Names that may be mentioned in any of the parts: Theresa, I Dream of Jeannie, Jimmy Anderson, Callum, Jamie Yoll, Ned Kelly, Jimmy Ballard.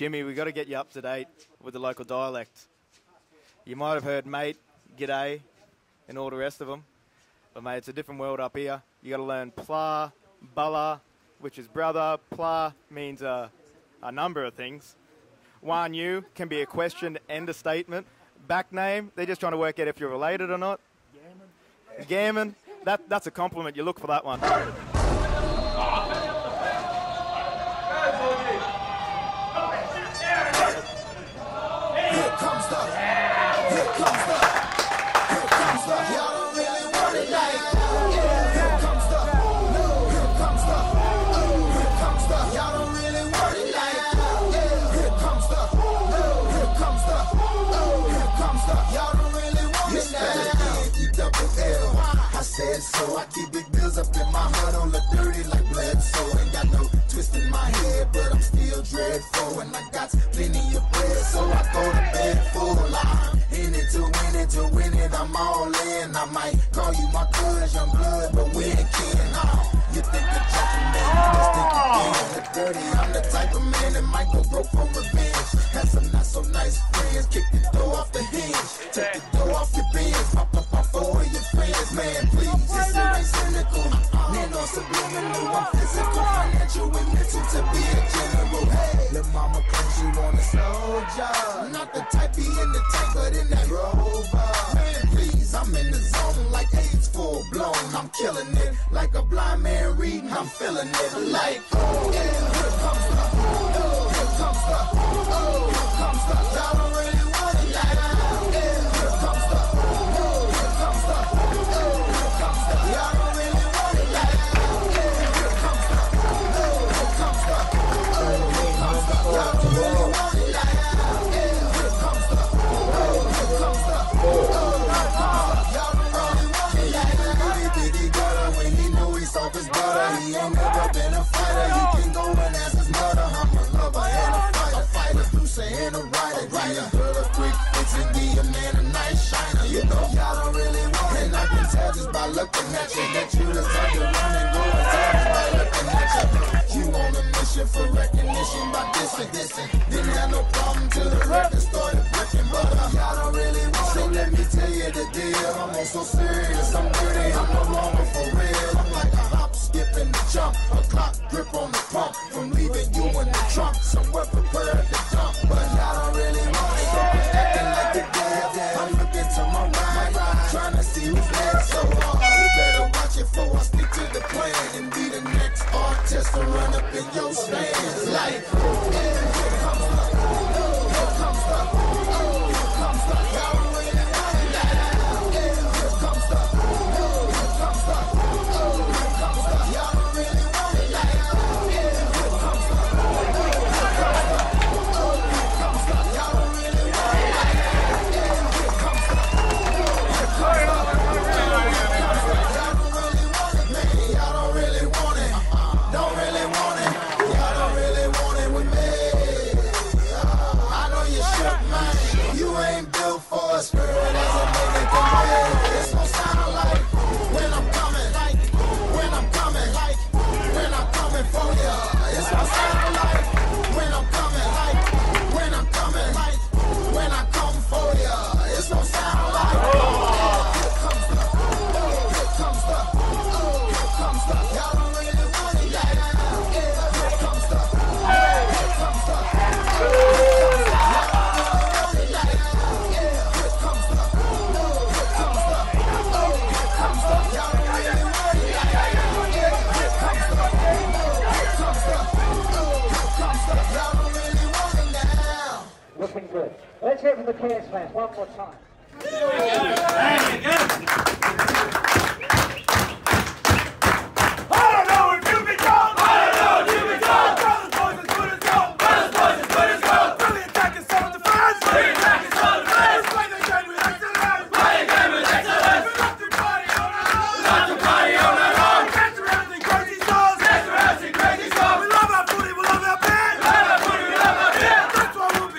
Jimmy, we've got to get you up to date with the local dialect. You might have heard mate, g'day, and all the rest of them. But, mate, it's a different world up here. You got to learn pla, bala, which is brother. Pla means a number of things. Wan you can be a question and a statement. Back name, they're just trying to work out if you're related or not. Gammon. Gammon. That's a compliment. You look for that one. So I keep big bills up in my heart, don't look dirty like blood. So ain't got no twist in my head, but I'm still dreadful. And I got plenty of bread, so I go to bed full. I'm in it to win it, I'm all in. I might call you my cuz, young blood, but we ain't kidding. You think you're talking me, just think you're dirty. I'm the type of man that might go broke for revenge. Had some not so nice friends, kick the door off the hinge, take the door off your bins, pop up on four of your friends, man. Subliminal, I'm physical, financial, and mental to be a general. Hey, the mama comes you on a slow job. Not the type be in the tank, but in that rover. Man, please, I'm in the zone like AIDS full blown. I'm killing it like a blind man reading. I'm feeling it like, oh, yeah, here comes the, oh, here comes the, oh, here comes the. Y'all don't really want it like that. Here comes the, oh, here comes the, oh, here comes the. Y'all don't really he ain't never been a fighter. He can go and ask his mother. I'm a lover and a fighter, producer and a writer. Be a girl a quick fix and be a man a night shiner. You know y'all don't really want it, and I can tell just by looking at you that you the type to run and go and tell just by looking at you. You on a mission for recognition by dissing. Didn't have no problem till the record started breaking, but y'all don't really want it. So let me tell you the deal. I'm on so serious, I'm dirty, I'm no longer for real. I'm like a hop, skip, and a jump, a clock grip on the pump, from leaving you in the trunk, somewhere prepared to dump. But y'all don't really want it, so I'm acting like a dad. I'm looking to my right, trying to see who's next. So you better watch it before I stick to the plan, and be the next artist to run up in your stands. Like, oh, yeah, here comes the, oh, here comes the, oh, here comes the. Y'all don't really want it like that. Yeah, here comes the, oh, here comes the, oh, here comes the. Y'all don't really want it like that. Yeah, here comes the, oh, here comes the, oh, here comes the. Y'all don't really want it like that. Yeah, here comes the, oh, here comes the. Y'all don't really want it, man. Y'all don't really want it. Don't really want it. Y'all don't really want it with me. I know you shook, man. You ain't built for a spirit as a nigga can live. It's no sound like when I'm coming, like when I'm coming, like when I'm coming for ya. It's no sound like when I'm coming, like when I'm coming, like when I come for ya. It's no sound like. Here comes the, oh, here comes the, oh, here comes the. Y'all don't really want it like that. Here comes the, oh, here comes the, oh, here comes the. Looking good. Let's hear it from the Chaos Fans one more time. I don't know if you can talk. I don't know if you can talk. Brothers, boys, as good as gold. Brothers, boys, as good as gold. Really attacking some of the fans. Really attacking some of the fans. Play the game with excellence. Play the game with excellence. We're not too party on our own. We're not too party on our own. We dance around in crazy stars. Dance around in crazy stars. We love our footy, we love our band. We love our footy, we love our band. That's why we'll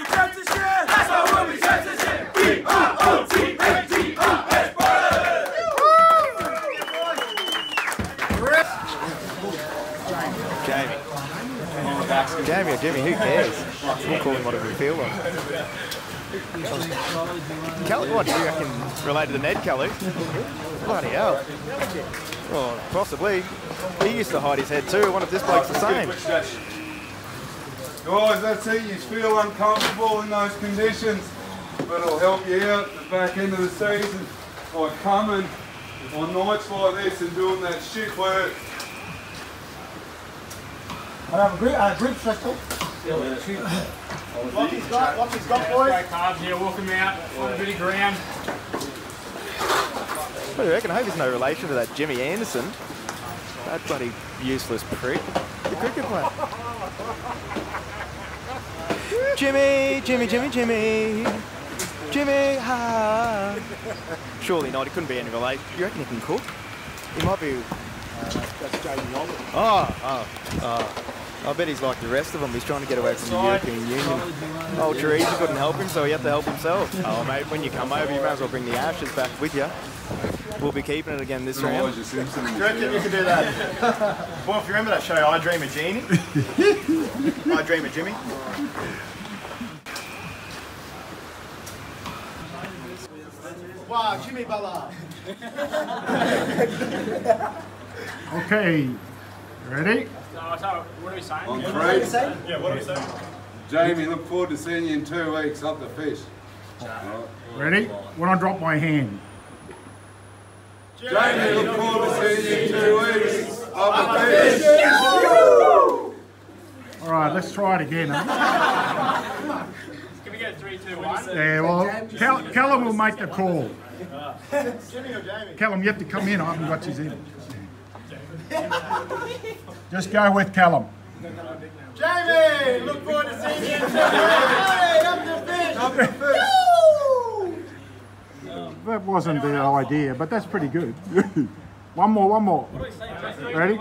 be chasing shit. B-R-O-T-A-T-R-S, brothers. We'll call him whatever we feel like. Kelly, what do you reckon related to Ned Kelly? Bloody hell. Well, possibly. He used to hide his head too. One of this bloke's the same. Guys, that's it. You feel uncomfortable in those conditions, but it'll help you out at the back end of the season by coming on nights like this and doing that shit work. I have a grip, festival. Lock his got, boys. Great calves here, walk him out, on a bit of ground. What do you reckon? I hope he's no relation to that Jimmy Anderson. That bloody useless prick. The cricket player. Jimmy, Jimmy, Jimmy, Jimmy. Jimmy, ha. Surely not, he couldn't be any relation. You reckon he can cook? He might be... that's Jamie Yoll. I bet he's like the rest of them. He's trying to get away from the European Union. Old Theresa couldn't help him, so he had to help himself. Oh, mate, when you come over, you may as well bring the ashes back with you. We'll be keeping it again this round. Do you reckon you can do that? Well, if you remember that show, I Dream of Jeannie. I Dream of Jimmy. Wow, Jimmy Ballard. Okay, ready? What are we saying? On three. Yeah, what are we saying? Jamie, look forward to seeing you in 2 weeks up the fish. Right. Ready? When I drop my hand. Jamie, look forward to seeing you in 2 weeks up the fish. All right, let's try it again. Huh? Can we get 3, 2, 1? Yeah, well, Callum will make the call. Jimmy or Jamie? Callum, you have to come in. I haven't got you in. Just go with Callum. Jamie, look forward to seeing you in 2 weeks. Hey, up the fish. That wasn't the idea, but that's pretty good. one more. Ready?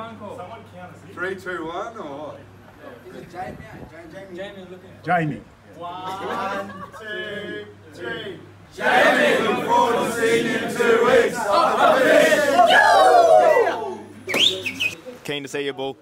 3, 2, 1, or what? Is it Jamie? Jamie. 1, 2, 3. Jamie, look forward to seeing you in 2 weeks. Up the fish. Keen to see you, Bull.